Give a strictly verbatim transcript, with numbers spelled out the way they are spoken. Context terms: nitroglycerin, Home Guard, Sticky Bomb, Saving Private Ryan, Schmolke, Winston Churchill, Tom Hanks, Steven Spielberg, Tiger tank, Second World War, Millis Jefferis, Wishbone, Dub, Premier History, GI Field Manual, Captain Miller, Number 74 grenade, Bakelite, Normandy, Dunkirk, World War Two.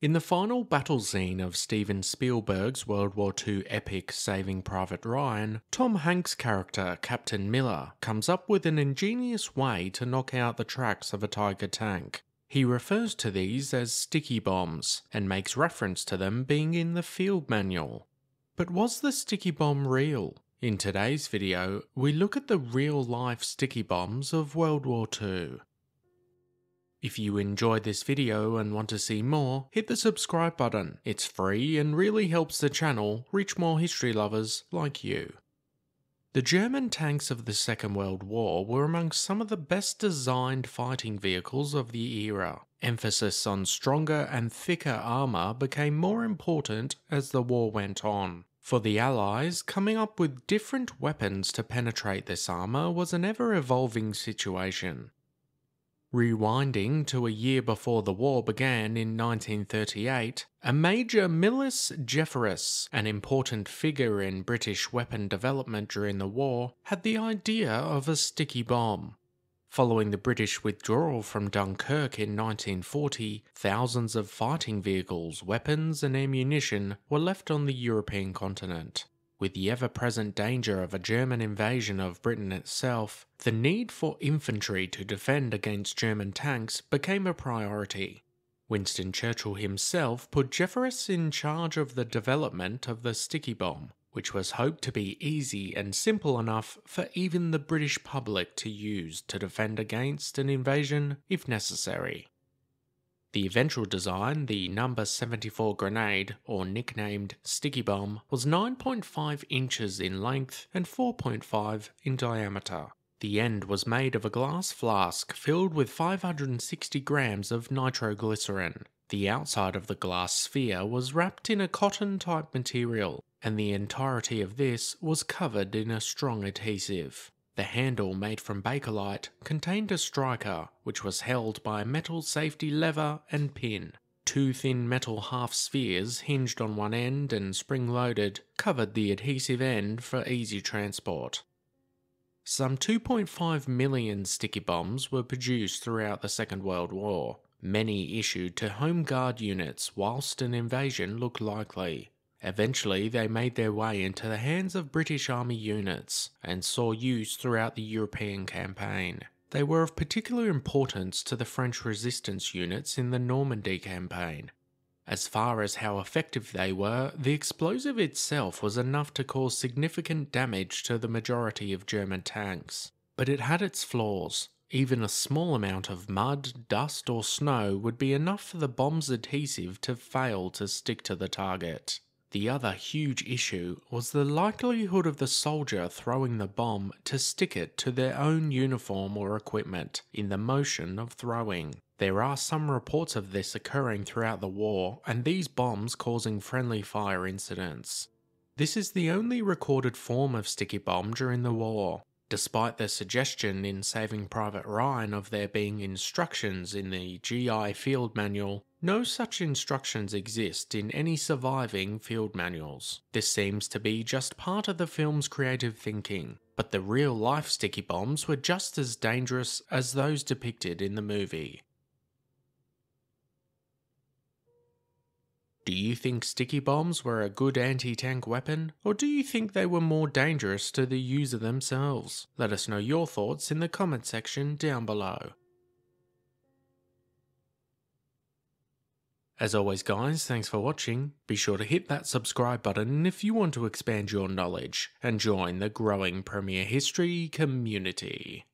In the final battle scene of Steven Spielberg's World War Two epic Saving Private Ryan, Tom Hanks' character, Captain Miller, comes up with an ingenious way to knock out the tracks of a Tiger tank. He refers to these as sticky bombs, and makes reference to them being in the field manual. But was the sticky bomb real? In today's video, we look at the real-life sticky bombs of World War Two. If you enjoyed this video and want to see more, hit the subscribe button. It's free and really helps the channel reach more history lovers like you. The German tanks of the Second World War were among some of the best designed fighting vehicles of the era. Emphasis on stronger and thicker armour became more important as the war went on. For the Allies, coming up with different weapons to penetrate this armour was an ever-evolving situation. Rewinding to a year before the war began in nineteen thirty-eight, a Major Millis Jefferis, an important figure in British weapon development during the war, had the idea of a sticky bomb. Following the British withdrawal from Dunkirk in nineteen forty, thousands of fighting vehicles, weapons and ammunition were left on the European continent. With the ever-present danger of a German invasion of Britain itself, the need for infantry to defend against German tanks became a priority. Winston Churchill himself put Jefferis in charge of the development of the sticky bomb, which was hoped to be easy and simple enough for even the British public to use to defend against an invasion if necessary. The eventual design, the number seventy-four grenade, or nicknamed Sticky Bomb, was nine point five inches in length and four point five in diameter. The end was made of a glass flask filled with five hundred sixty grams of nitroglycerin. The outside of the glass sphere was wrapped in a cotton-type material, and the entirety of this was covered in a strong adhesive. The handle, made from Bakelite, contained a striker, which was held by a metal safety lever and pin. Two thin metal half-spheres, hinged on one end and spring-loaded, covered the adhesive end for easy transport. Some two point five million sticky bombs were produced throughout the Second World War, many issued to Home Guard units whilst an invasion looked likely. Eventually, they made their way into the hands of British Army units and saw use throughout the European campaign. They were of particular importance to the French resistance units in the Normandy campaign. As far as how effective they were, the explosive itself was enough to cause significant damage to the majority of German tanks. But it had its flaws. Even a small amount of mud, dust or snow would be enough for the bomb's adhesive to fail to stick to the target. The other huge issue was the likelihood of the soldier throwing the bomb to stick it to their own uniform or equipment in the motion of throwing. There are some reports of this occurring throughout the war, and these bombs causing friendly fire incidents. This is the only recorded form of sticky bomb during the war. Despite the suggestion in Saving Private Ryan of there being instructions in the G I Field Manual, no such instructions exist in any surviving field manuals. This seems to be just part of the film's creative thinking, but the real-life sticky bombs were just as dangerous as those depicted in the movie. Do you think sticky bombs were a good anti-tank weapon, or do you think they were more dangerous to the user themselves? Let us know your thoughts in the comment section down below. As always guys, thanks for watching. Be sure to hit that subscribe button if you want to expand your knowledge and join the growing Premier History community.